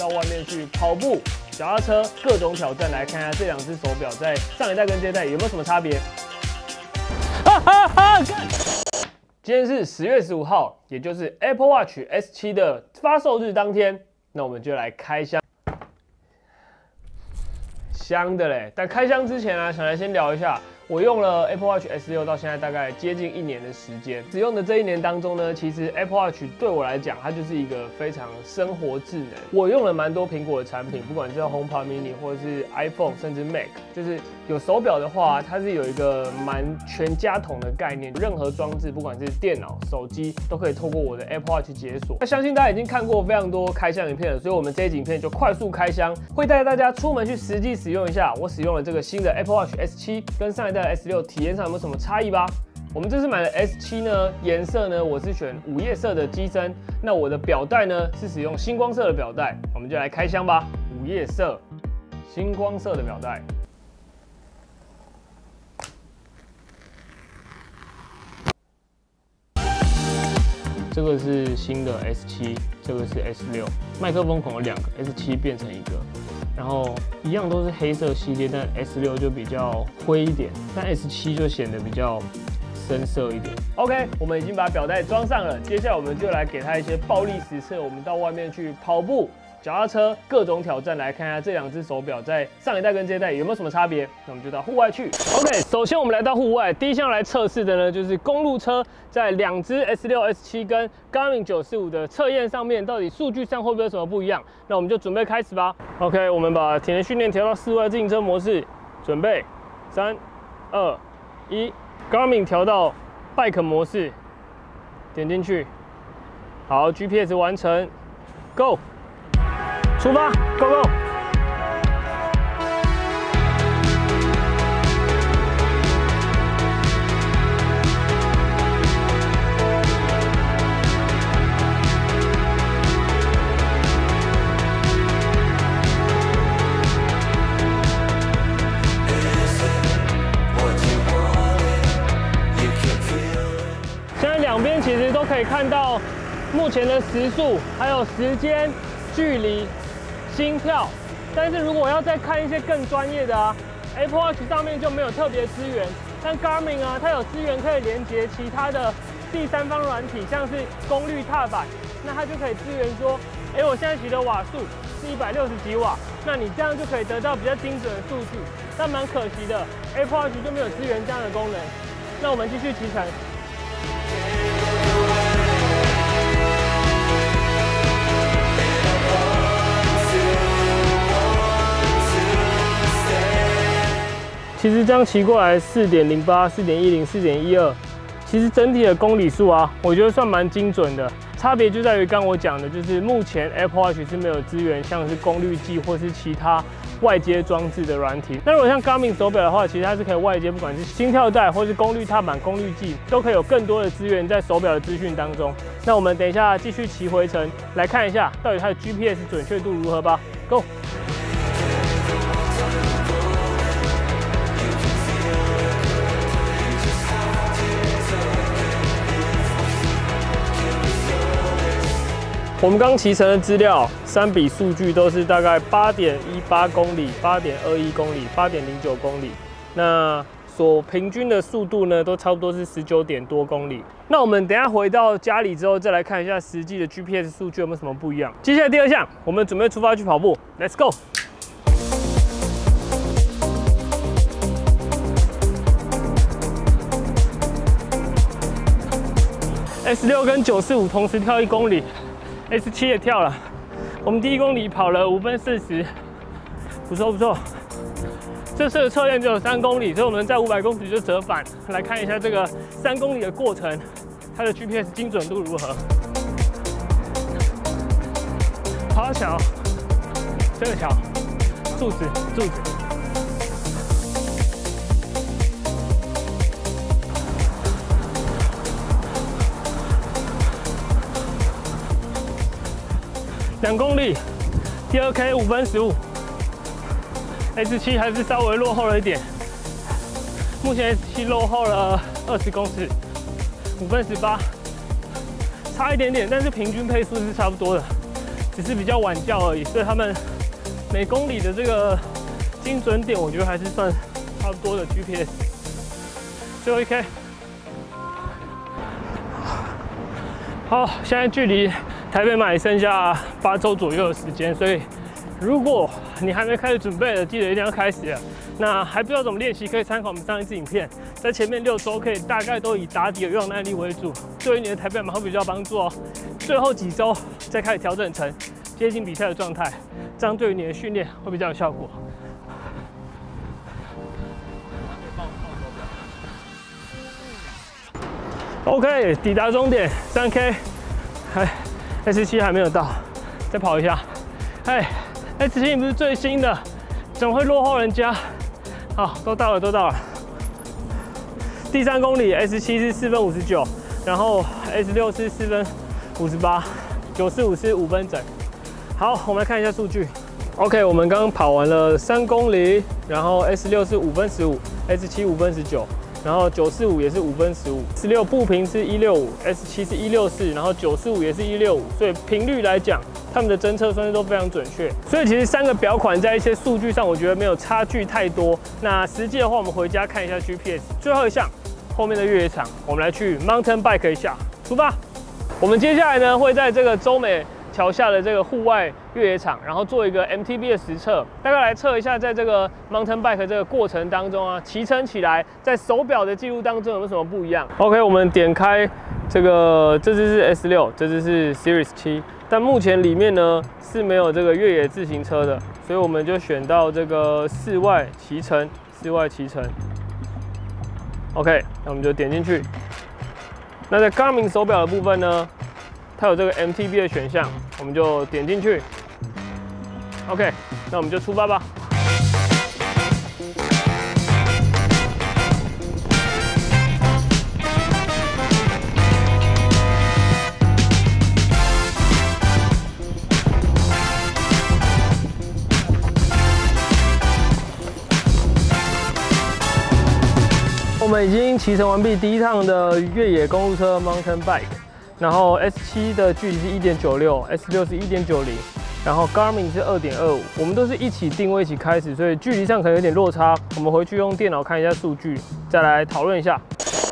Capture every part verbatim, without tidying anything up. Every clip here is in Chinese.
到外面去跑步、脚踏车，各种挑战，来看一下这两只手表在上一代跟这一代有没有什么差别。哈哈哈！今天是十月十五号，也就是 Apple Watch S 七 的发售日当天，那我们就来开箱。香的嘞！但开箱之前啊，想来先聊一下。我用了 Apple Watch S 六 到现在大概接近一年的时间，使用的这一年当中呢，其实 Apple Watch 对我来讲，它就是一个非常生活智能。我用了蛮多苹果的产品，不管是 HomePod mini 或者是 iPhone， 甚至 Mac， 就是有手表的话，它是有一个蛮全家桶的概念，任何装置，不管是电脑、手机，都可以透过我的 Apple Watch 解锁。那相信大家已经看过非常多开箱影片了，所以我们这一集影片就快速开箱，会带大家出门去实际使用一下我使用了这个新的 Apple Watch S 七， 跟上一代S 六 体验上有没有什么差异吧？我们这次买的 S 七 呢，颜色呢我是选午夜色的机身，那我的表带呢是使用星光色的表带，我们就来开箱吧。午夜色，星光色的表带。这个是新的 S 七， 这个是 S 六， 麦克风孔有两个 ，S 七 变成一个，然后一样都是黑色系列，但 S 六 就比较灰一点，但 S 七 就显得比较深色一点。OK， 我们已经把表带装上了，接下来我们就来给它一些暴力实测。我们到外面去跑步、脚踏车，各种挑战，来看一下这两只手表在上一代跟这一代有没有什么差别。那我们就到户外去。OK， 首先我们来到户外，第一项来测试的呢，就是公路车在两只 S 六、S 七 跟 Garmin 九四五的测验上面，到底数据上会不会有什么不一样？那我们就准备开始吧。OK， 我们把体能训练调到室外自行车模式，准备，三、二、一 ，Garmin 调到 Bike 模式，点进去，好 ，G P S 完成 ，Go。出发 ，Go Go！现在两边其实都可以看到目前的时速，还有时间、距离。心跳，但是如果要再看一些更专业的啊 ，Apple Watch 上面就没有特别资源，但 Garmin 啊，它有资源可以连接其他的第三方软体，像是功率踏板，那它就可以支援说，哎，我现在骑的瓦数是一百六十几瓦，那你这样就可以得到比较精准的数据，但蛮可惜的 ，Apple Watch 就没有支援这样的功能。那我们继续骑乘。其实这样骑过来 四点零八、四点一零、四点一二，其实整体的公里数啊，我觉得算蛮精准的。差别就在于刚我讲的，就是目前 Apple Watch 是没有支援像是功率计或是其他外接装置的软体。那如果像 Garmin 手表的话，其实它是可以外接，不管是心跳带或是功率踏板、功率计，都可以有更多的资源在手表的资讯当中。那我们等一下继续骑回程，来看一下到底它的 G P S 准确度如何吧。Go！我们刚骑乘的资料，三笔数据都是大概 八点一八公里、八点二一公里、八点零九公里，那所平均的速度呢，都差不多是十九点多公里。那我们等一下回到家里之后，再来看一下实际的 G P S 数据有没有什么不一样。接下来第二项，我们准备出发去跑步 ，Let's go！S 六 跟九四五同时跳一公里 ，S 七 也跳了。我们第一公里跑了五分四十，不错不错。这次的测验只有三公里，所以我们在五百公尺就折返，来看一下这个三公里的过程，它的 G P S 精准度如何。好巧，真的巧，柱子柱子。两公里，第二 K 五分十五 ，S 七 还是稍微落后了一点，目前 S 七 落后了二十公尺，五分十八，差一点点，但是平均配速是差不多的，只只是比较晚掉而已，所以他们每公里的这个精准点，我觉得还是算差不多的 G P S。最后一 K， 好，现在距离台北马剩下八周左右的时间，所以如果你还没开始准备了，记得一定要开始了。那还不知道怎么练习，可以参考我们上一次影片，在前面六周可以大概都以打底的有氧耐力为主，对于你的台北马会比较有帮助哦。最后几周再开始调整成接近比赛的状态，这样对于你的训练会比较有效果。OK， 抵达终点， 三 K， 哎 ，S 七 还没有到，再跑一下。哎 ，S 七 不是最新的，怎么会落后人家？好，都到了，都到了。第三公里 S 七 是四分五十九，然后 S 六 是四分五十八，九四五是五分整。好，我们来看一下数据。OK， 我们刚刚跑完了三公里，然后 S 六 是五分十五 ，S 七 五分十九。然后九四五也是五分十五，十六步频是一六五，S 七是一六四，然后九四五也是一六五，所以频率来讲，他们的侦测算是都非常准确。所以其实三个表款在一些数据上，我觉得没有差距太多。那实际的话，我们回家看一下 G P S。最后一项，后面的越野场，我们来去 mountain bike 一下，出发。我们接下来呢，会在这个洲美桥下的这个户外越野场，然后做一个 M T B 的实测，大概来测一下，在这个 mountain bike 这个过程当中啊，骑乘起来在手表的记录当中有没有什么不一样 ？OK， 我们点开这个，这只是 S 六， 这只是 Series 七， 但目前里面呢是没有这个越野自行车的，所以我们就选到这个室外骑乘，室外骑乘。OK， 那我们就点进去。那在 Garmin 手表的部分呢？它有这个 M T B 的选项，我们就点进去。OK， 那我们就出发吧。我们已经骑乘完毕第一趟的越野公路车 Mountain Bike。然后 S 七 的距离是 一点九六，S 六 是 一点九零， 然后 Garmin 是 二点二五， 我们都是一起定位一起开始，所以距离上可能有点落差。我们回去用电脑看一下数据，再来讨论一下。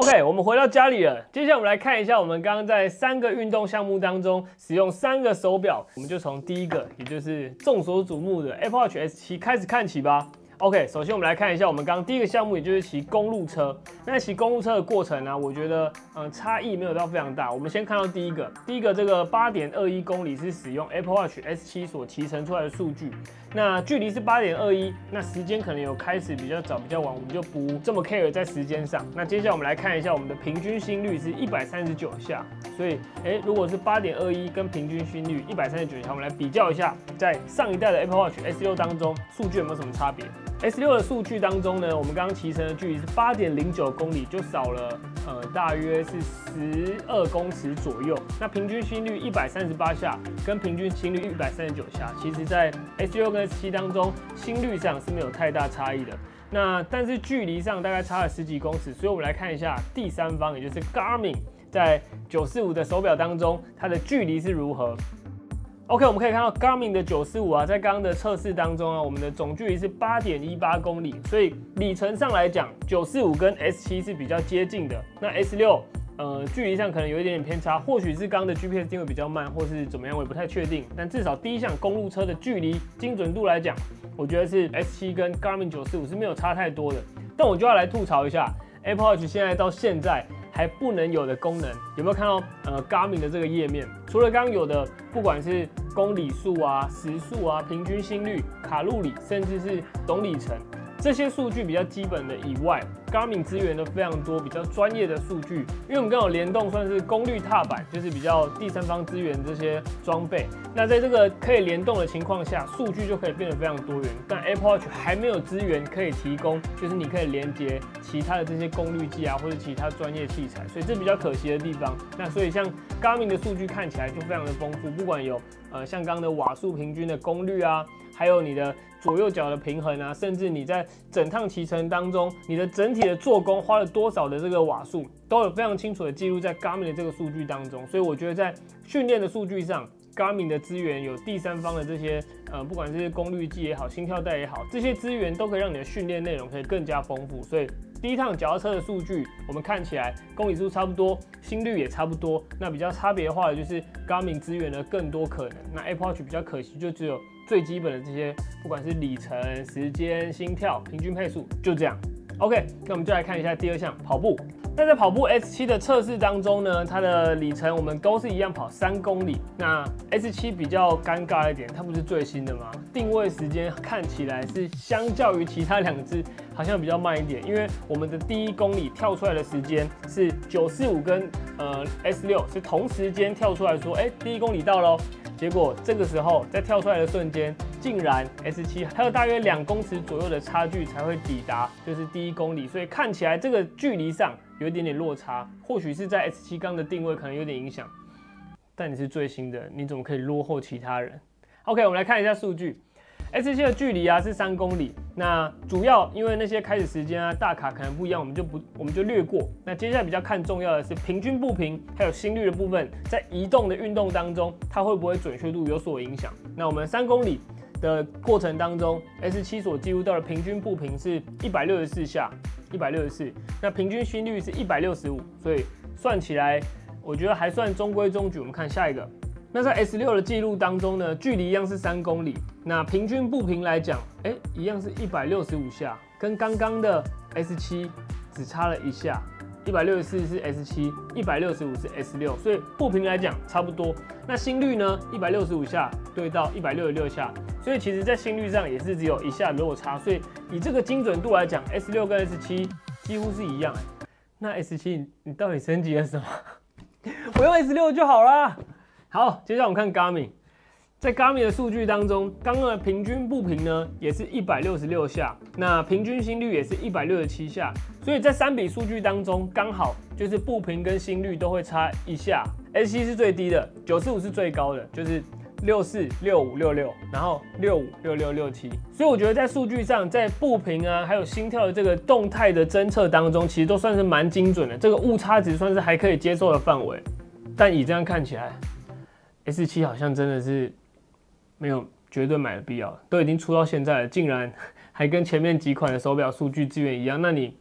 OK， 我们回到家里了。接下来我们来看一下，我们刚刚在三个运动项目当中使用三个手表，我们就从第一个，也就是众所瞩目的 Apple Watch S 七 开始看起吧。OK， 首先我们来看一下我们刚刚第一个项目，也就是骑公路车。那骑公路车的过程呢、啊，我觉得嗯差异没有到非常大。我们先看到第一个，第一个这个 八点二一 公里是使用 Apple Watch S 七 所骑乘出来的数据。那距离是 八点二一， 那时间可能有开始比较早比较晚，我们就不这么 care 在时间上。那接下来我们来看一下我们的平均心率是一百三十九下，所以哎、欸、如果是 八点二一 跟平均心率一百三十九下，我们来比较一下，在上一代的 Apple Watch S 六 当中数据有没有什么差别？S 六 的数据当中呢，我们刚刚骑乘的距离是 八点零九 公里，就少了呃大约是十二公尺左右。那平均心率一百三十八下，跟平均心率一百三十九下，其实在 S 六 跟 S 七 当中，心率上是没有太大差异的。那但是距离上大概差了十几公尺，所以我们来看一下第三方，也就是 Garmin 在九四五的手表当中，它的距离是如何。OK， 我们可以看到 Garmin 的九四五啊，在刚刚的测试当中啊，我们的总距离是 八点一八 公里，所以里程上来讲， 九四五 跟 S 七 是比较接近的。那 S 六， 呃，距离上可能有一点点偏差，或许是刚刚的 G P S 定位比较慢，或是怎么样，我也不太确定。但至少第一项公路车的距离精准度来讲，我觉得是 S 七 跟 Garmin 九四五是没有差太多的。但我就要来吐槽一下 Apple Watch 现在到现在还不能有的功能，有没有看到？呃 ，Garmin 的这个页面，除了刚刚有的，不管是公里数啊、时速啊、平均心率、卡路里，甚至是总里程这些数据比较基本的以外 ，Garmin 支援的非常多比较专业的数据。因为我们刚好联动算是功率踏板，就是比较第三方支援这些装备。那在这个可以联动的情况下，数据就可以变得非常多元。但 Apple Watch 还没有资源可以提供，就是你可以连接其他的这些功率计啊，或者其他专业器材，所以这比较可惜的地方。那所以像 Garmin 的数据看起来就非常的丰富，不管有。呃，像刚的瓦数平均的功率啊，还有你的左右脚的平衡啊，甚至你在整趟骑乘当中，你的整体的做工花了多少的这个瓦数，都有非常清楚的记录在 Garmin 的这个数据当中。所以我觉得在训练的数据上， Garmin 的资源，有第三方的这些呃，不管是功率计也好，心跳带也好，这些资源都可以让你的训练内容可以更加丰富。所以第一趟脚踏车的数据，我们看起来公里数差不多，心率也差不多。那比较差别化的就是 Garmin 资源的更多可能。那 Apple Watch 比较可惜，就只有最基本的这些，不管是里程、时间、心跳、平均配速，就这样。OK， 那我们就来看一下第二项跑步。那在跑步 S 七 的测试当中呢，它的里程我们都是一样跑三公里。那 S 七 比较尴尬一点，它不是最新的吗？定位时间看起来是相较于其他两只好像比较慢一点，因为我们的第一公里跳出来的时间是九四五跟呃 S 六 是同时间跳出来说，哎、欸，第一公里到喽。结果这个时候在跳出来的瞬间，竟然 S 七 还有大约两公尺左右的差距才会抵达，就是第一公里，所以看起来这个距离上有一点点落差，或许是在 S 七 刚的定位可能有点影响。但你是最新的，你怎么可以落后其他人 ？OK， 我们来看一下数据 ，S 七 的距离啊是三公里，那主要因为那些开始时间啊大卡可能不一样，我们就不我们就略过。那接下来比较看重要的是平均步频还有心率的部分，在移动的运动当中，它会不会准确度有所影响？那我们三公里的过程当中 ，S 七 所记录到的平均步频是一百六十四下。一百六十四，那平均心率是一百六十五，所以算起来，我觉得还算中规中矩。我们看下一个，那在 S 六 的记录当中呢，距离一样是三公里，那平均步频来讲，哎、欸，一样是一百六十五下，跟刚刚的 S 七 只差了一下。一百六十四是 S 七， 一百六十五是 S 六， 所以步频来讲差不多。那心率呢 ？一百六十五 下对到一百六十六下，所以其实在心率上也是只有一下的落差。所以以这个精准度来讲 ，S 六 跟 S 七 几乎是一样、欸。那 S 七 你到底升级了什么？我用 S 六 就好啦。好，接下来我们看 Garmin， 在 Garmin 的数据当中，刚刚的平均步频呢也是一百六十六下，那平均心率也是一百六十七下。所以在三笔数据当中，刚好就是步频跟心率都会差一下。S 七 是最低的， 九四五是最高的，就是六四、六五、六六，然后六五、六六、六七。所以我觉得在数据上，在步频啊，还有心跳的这个动态的侦测当中，其实都算是蛮精准的，这个误差值算是还可以接受的范围。但以这样看起来 ，S 七 好像真的是没有绝对买的必要，都已经出到现在了，竟然还跟前面几款的手表数据资源一样，那你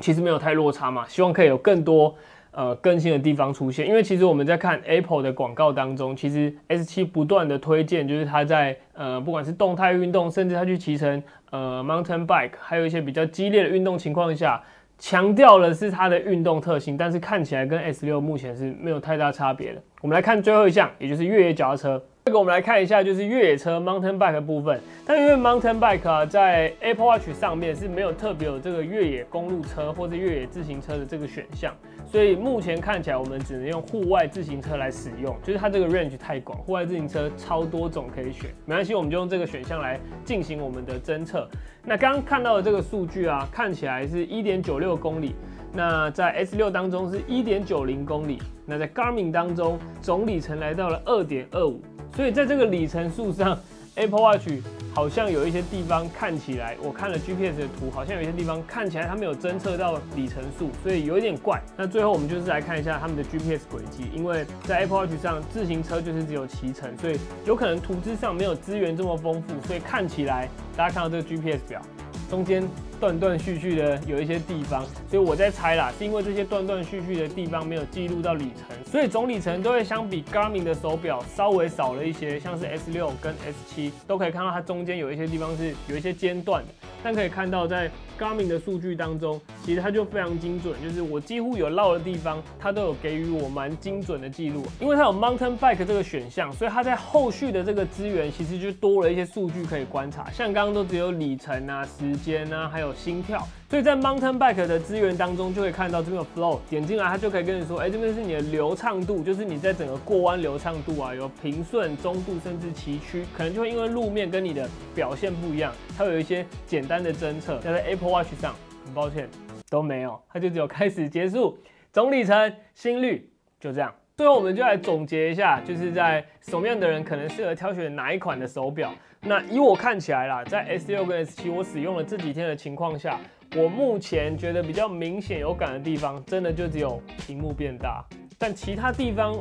其实没有太落差嘛，希望可以有更多呃更新的地方出现。因为其实我们在看 Apple 的广告当中，其实 S 七 不断的推荐，就是它在呃不管是动态运动，甚至它去骑乘呃 mountain bike， 还有一些比较激烈的运动情况下，强调的是它的运动特性，但是看起来跟 S 六 目前是没有太大差别的。我们来看最后一项，也就是越野脚踏车。这个我们来看一下，就是越野车 mountain bike 的部分。但因为 mountain bike 啊，在 Apple Watch 上面是没有特别有这个越野公路车或是越野自行车的这个选项，所以目前看起来我们只能用户外自行车来使用。就是它这个 range 太广，户外自行车超多种可以选，没关系，我们就用这个选项来进行我们的侦测。那刚刚看到的这个数据啊，看起来是 一点九六 公里。那在 S 六 当中是 一点九零 公里，那在 Garmin 当中总里程来到了 二点二五， 所以在这个里程数上 ，Apple Watch 好像有一些地方看起来，我看了 G P S 的图，好像有一些地方看起来它没有侦测到里程数，所以有一点怪。那最后我们就是来看一下他们的 G P S 轨迹，因为在 Apple Watch 上自行车就是只有骑乘，所以有可能图资上没有资源这么丰富，所以看起来大家看到这个 G P S 表。中间断断续续的有一些地方，所以我在猜啦，是因为这些断断续续的地方没有记录到里程，所以总里程都会相比 Garmin 的手表稍微少了一些，像是 S 六 跟 S 七 都可以看到它中间有一些地方是有一些间断的，但可以看到在 Garmin 的数据当中，其实它就非常精准，就是我几乎有落的地方，它都有给予我蛮精准的记录，因为它有 Mountain Bike 这个选项，所以它在后续的这个资源其实就多了一些数据可以观察，像刚刚都只有里程啊、时间啊，还有心跳，所以在 mountain bike 的资源当中就可以看到这边有 flow， 点进来它就可以跟你说，哎、欸，这边是你的流畅度，就是你在整个过弯流畅度啊，有平顺、中度甚至崎岖，可能就会因为路面跟你的表现不一样，它有一些简单的侦测。但在 Apple Watch 上，很抱歉都没有，它就只有开始、结束、总里程、心率，就这样。最后我们就来总结一下，就是在什么样的人可能适合挑选哪一款的手表。那以我看起来啦，在 S 六 跟 S 七 我使用了这几天的情况下，我目前觉得比较明显有感的地方，真的就只有屏幕变大，但其他地方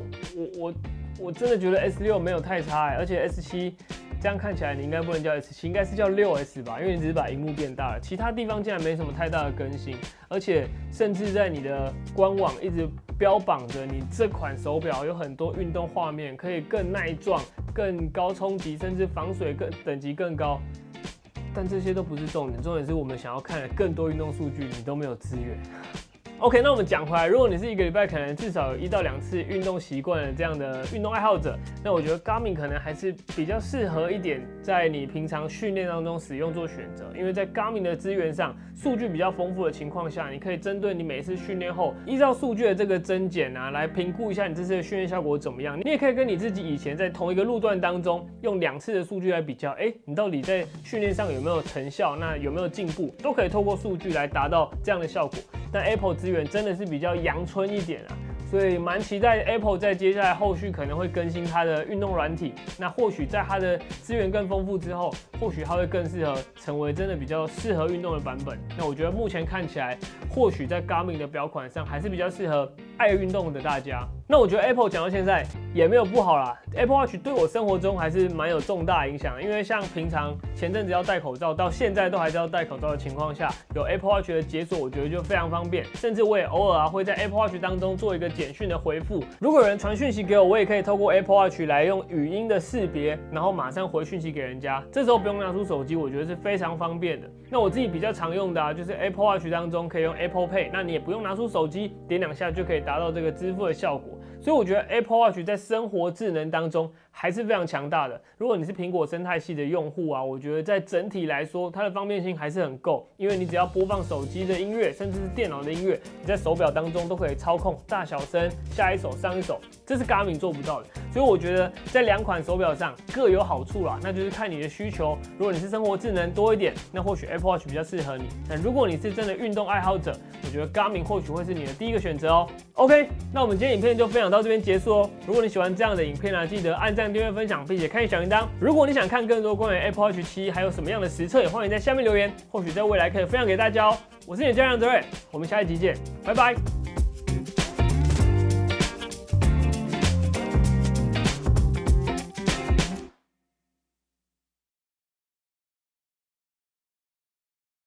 我我。我真的觉得 S 六 没有太差、欸，而且 S 七 这样看起来你应该不能叫 S 七， 应该是叫 六 S 吧，因为你只是把屏幕变大了，其他地方竟然没什么太大的更新，而且甚至在你的官网一直标榜着你这款手表有很多运动画面，可以更耐撞、更高冲击，甚至防水更等级更高。但这些都不是重点，重点是我们想要看的更多运动数据，你都没有资源。OK， 那我们讲回来，如果你是一个礼拜可能至少有一到两次运动习惯的这样的运动爱好者，那我觉得 Garmin 可能还是比较适合一点，在你平常训练当中使用做选择，因为在 Garmin 的资源上，数据比较丰富的情况下，你可以针对你每次训练后，依照数据的这个增减啊，来评估一下你这次的训练效果怎么样。你也可以跟你自己以前在同一个路段当中用两次的数据来比较，哎、欸，你到底在训练上有没有成效，那有没有进步，都可以透过数据来达到这样的效果。但 Apple 资源真的是比较阳春一点啊，所以蛮期待 Apple 在接下来后续可能会更新它的运动软体。那或许在它的资源更丰富之后，或许它会更适合成为真的比较适合运动的版本。那我觉得目前看起来，或许在 Garmin 的表款上还是比较适合爱运动的大家。那我觉得 Apple 讲到现在也没有不好啦， Apple Watch 对我生活中还是蛮有重大影响，因为像平常前阵子要戴口罩，到现在都还是要戴口罩的情况下，有 Apple Watch 的解锁，我觉得就非常方便。甚至我也偶尔啊会在 Apple Watch 当中做一个简讯的回复，如果有人传讯息给我，我也可以透过 Apple Watch 来用语音的识别，然后马上回讯息给人家，这时候不用拿出手机，我觉得是非常方便的。那我自己比较常用的啊，就是 Apple Watch 当中可以用 Apple Pay， 那你也不用拿出手机，点两下就可以达到这个支付的效果。所以我觉得 Apple Watch 在生活智能当中还是非常强大的。如果你是苹果生态系的用户啊，我觉得在整体来说，它的方便性还是很够，因为你只要播放手机的音乐，甚至是电脑的音乐，你在手表当中都可以操控大小声、下一首、上一首，这是 Garmin 做不到的。所以我觉得在两款手表上各有好处啦，那就是看你的需求。如果你是生活智能多一点，那或许 Apple Watch 比较适合你。那如果你是真的运动爱好者，我觉得 Garmin 或许会是你的第一个选择哦。OK， 那我们今天影片就分享到这边结束哦。如果你喜欢这样的影片啊，记得按赞、订阅、分享，并且开启小铃铛。如果你想看更多关于 Apple Watch 七还有什么样的实测，也欢迎在下面留言，或许在未来可以分享给大家哦。我是你的家长泽瑞，我们下一集见，拜拜。